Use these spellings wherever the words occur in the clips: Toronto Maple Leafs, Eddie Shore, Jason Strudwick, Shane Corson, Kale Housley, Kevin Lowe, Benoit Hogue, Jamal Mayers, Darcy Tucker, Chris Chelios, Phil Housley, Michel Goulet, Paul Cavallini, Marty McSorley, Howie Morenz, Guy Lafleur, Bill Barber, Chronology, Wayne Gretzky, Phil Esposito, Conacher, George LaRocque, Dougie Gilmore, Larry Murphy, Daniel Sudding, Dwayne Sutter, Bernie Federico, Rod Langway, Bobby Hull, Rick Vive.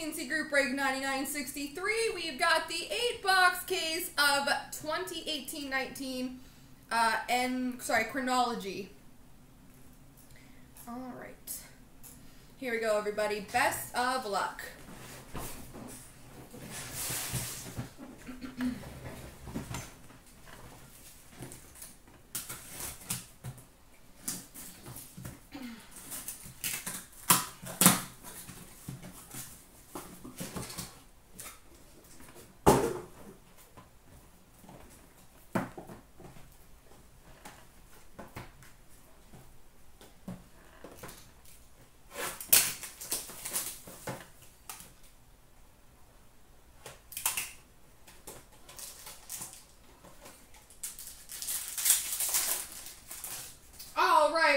CNC Group Break 9963, we've got the 8-box case of 2018-19 chronology. All right. Here we go, everybody. Best of luck.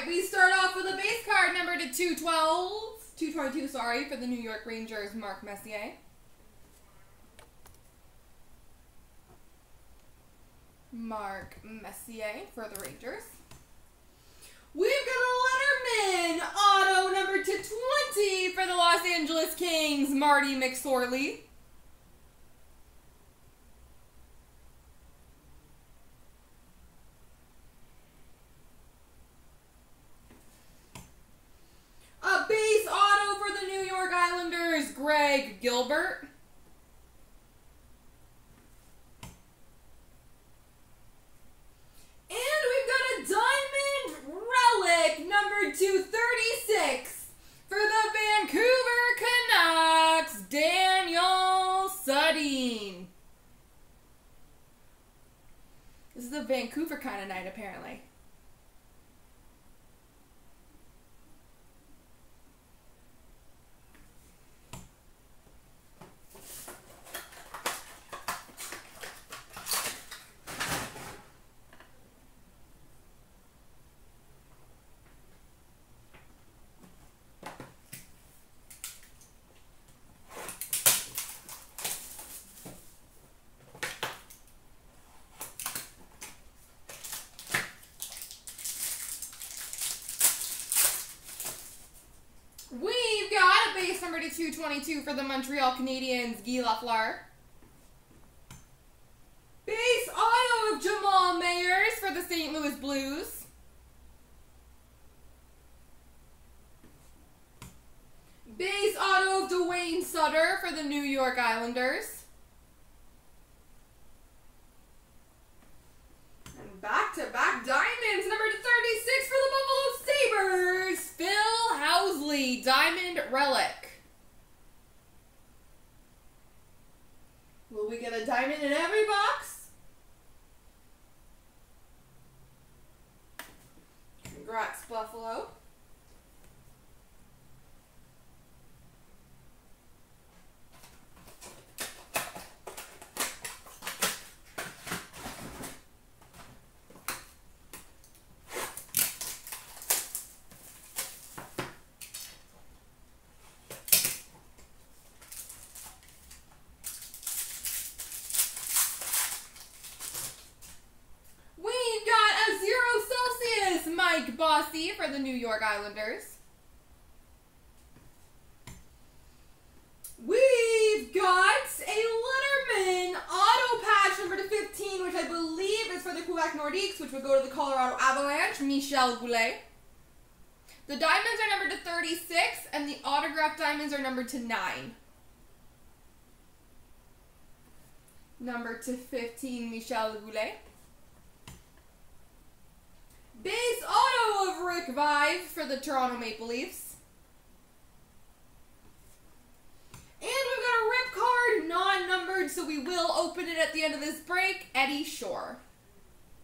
We start off with a base card number to 222, sorry, for the New York Rangers, Mark Messier. Mark Messier for the Rangers. We've got a Letterman auto number to 20 for the Los Angeles Kings, Marty McSorley. Gilbert. And we've got a diamond relic number 236 for the Vancouver Canucks, Daniel Sudding. This is a Vancouver kind of night, apparently. Number to 222 for the Montreal Canadiens, Guy Lafleur. Base auto of Jamal Mayers for the St. Louis Blues. Base auto of Dwayne Sutter for the New York Islanders. And back-to-back diamonds, number to 36 for the Buffalo Sabres, Phil Housley, diamond relic. Will we get a diamond in every box? Congrats, Buffalo. Bossy for the New York Islanders. We've got a Letterman auto patch number to 15, which I believe is for the Quebec Nordiques, which would go to the Colorado Avalanche, Michel Goulet. The diamonds are numbered to 36, and the autographed diamonds are numbered to 9. Number to 15, Michel Goulet. Base auto of Rick Vive for the Toronto Maple Leafs. And we've got a rip card, non-numbered, so we will open it at the end of this break. Eddie Shore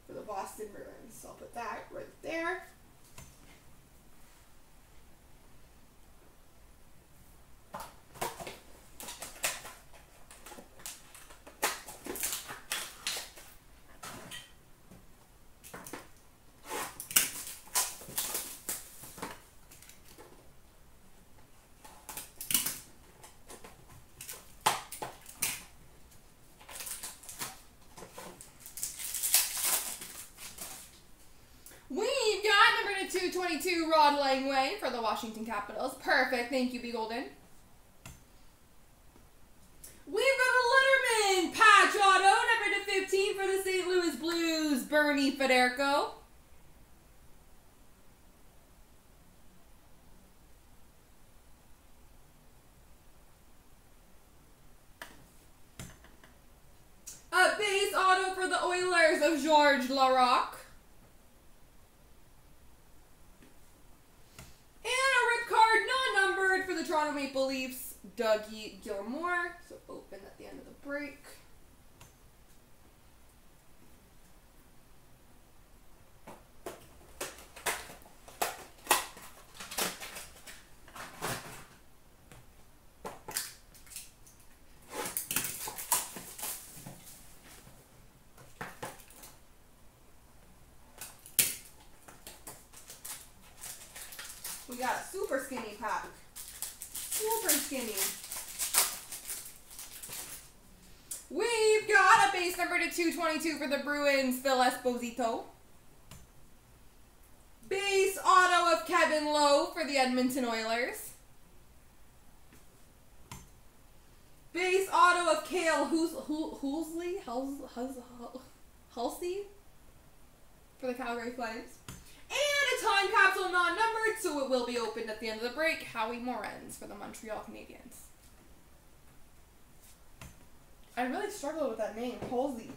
for the Boston Bruins. So I'll put that right there. Rod Langway for the Washington Capitals. Perfect. Thank you, B. Golden. Bernie Federico. A base auto for the Oilers of George LaRocque. Toronto Maple Leafs, Dougie Gilmore. So open at the end of the break. We got a super skinny pack. Super skinny. We've got a base number to 222 for the Bruins, Phil Esposito. Base auto of Kevin Lowe for the Edmonton Oilers. Base auto of Kale Housley for the Calgary Flames. And a time capsule non-numbered, so it will be opened at the end of the break. Howie Morenz for the Montreal Canadiens. I really struggled with that name, Halsey.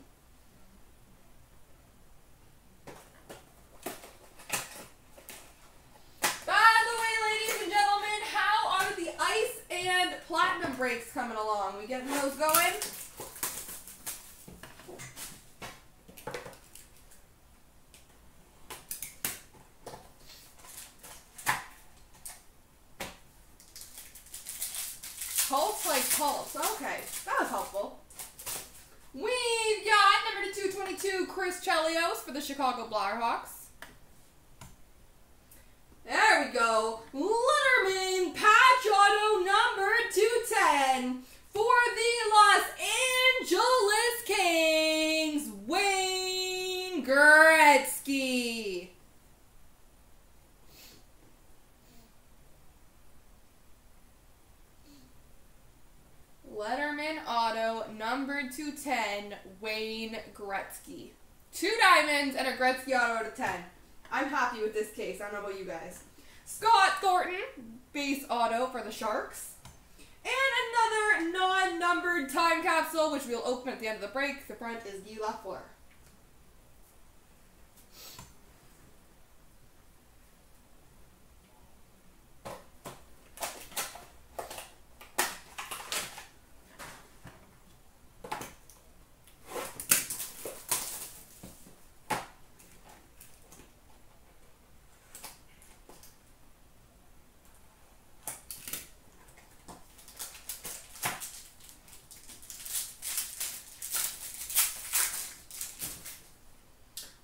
By the way, ladies and gentlemen, how are the ice and platinum breaks coming along? We getting those going? Pulse. Okay, that was helpful. We've got number 222, Chris Chelios for the Chicago Blackhawks. There we go. Litterman patch auto number 210 for the Los Angeles Kings, Wayne Gretzky. Letterman auto, number 210, Wayne Gretzky. Two diamonds and a Gretzky auto to 10. I'm happy with this case. I don't know about you guys. Scott Thornton, base auto for the Sharks. And another non-numbered time capsule, which we'll open at the end of the break. The front is Guy Lafleur.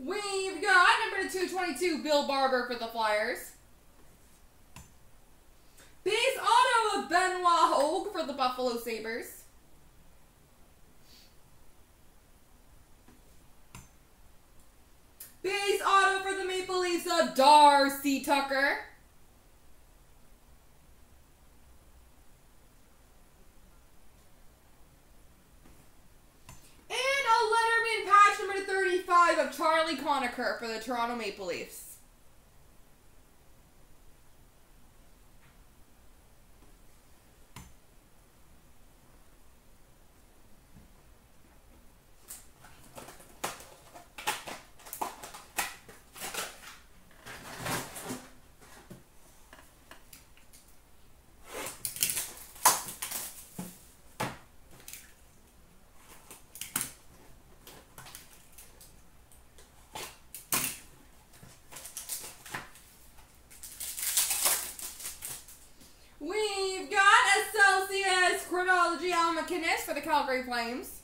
We've got number 222, Bill Barber for the Flyers. Base auto of Benoit Hogue for the Buffalo Sabres. Base auto for the Maple Leafs of Darcy Tucker. Of Charlie Conacher for the Toronto Maple Leafs. For the Calgary Flames.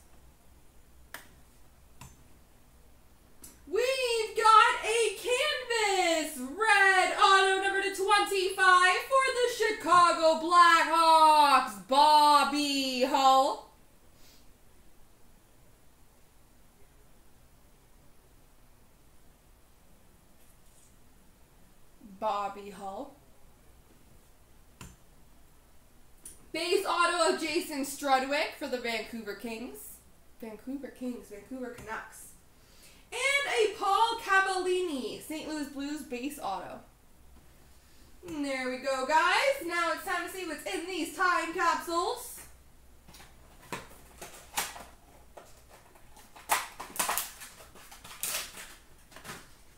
We've got a canvas red auto number to 25 for the Chicago Blackhawks, Bobby Hull. Bobby Hull. Base auto of Jason Strudwick for the Vancouver Canucks. And a Paul Cavallini, St. Louis Blues base auto. And there we go, guys. Now it's time to see what's in these time capsules.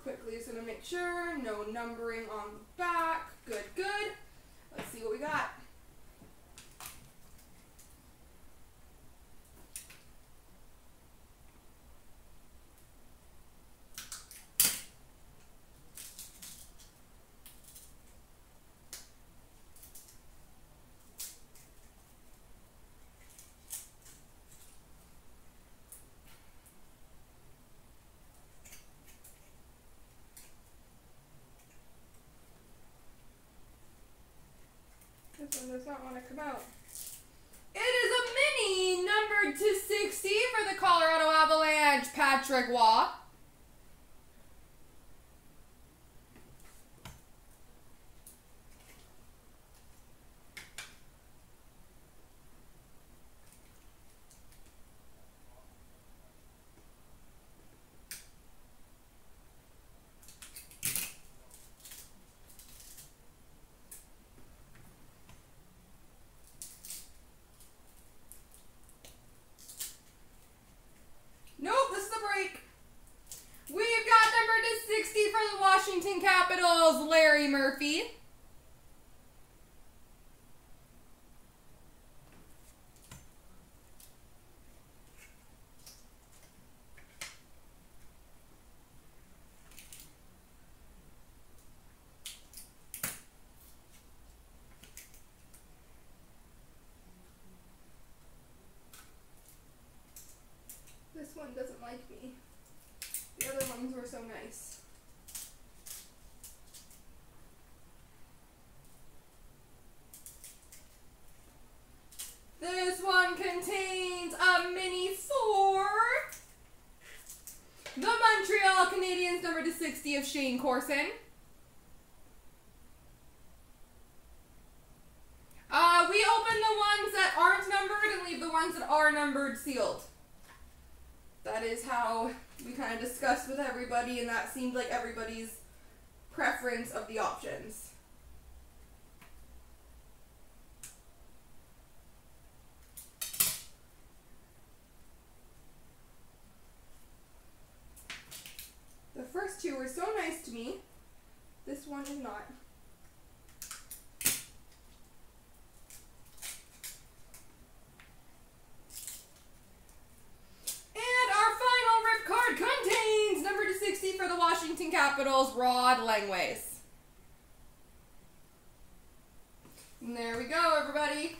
Quickly, just going to make sure. No numbering on the back. Good, good. Let's see what we got. This one does not want to come out. It is a mini numbered to 60 for the Colorado Avalanche, Patrick Waugh. Capitals, Larry Murphy. This one doesn't like me. The other ones were so nice. This one contains a mini for the Montreal Canadiens, number to 60 of Shane Corson. We open the ones that aren't numbered and leave the ones that are numbered sealed. That is how we kind of discussed with everybody, and that seemed like everybody's preference of the options. First two were so nice to me. This one is not. And our final rip card contains number 260 for the Washington Capitals, Rod Langway. And there we go, everybody.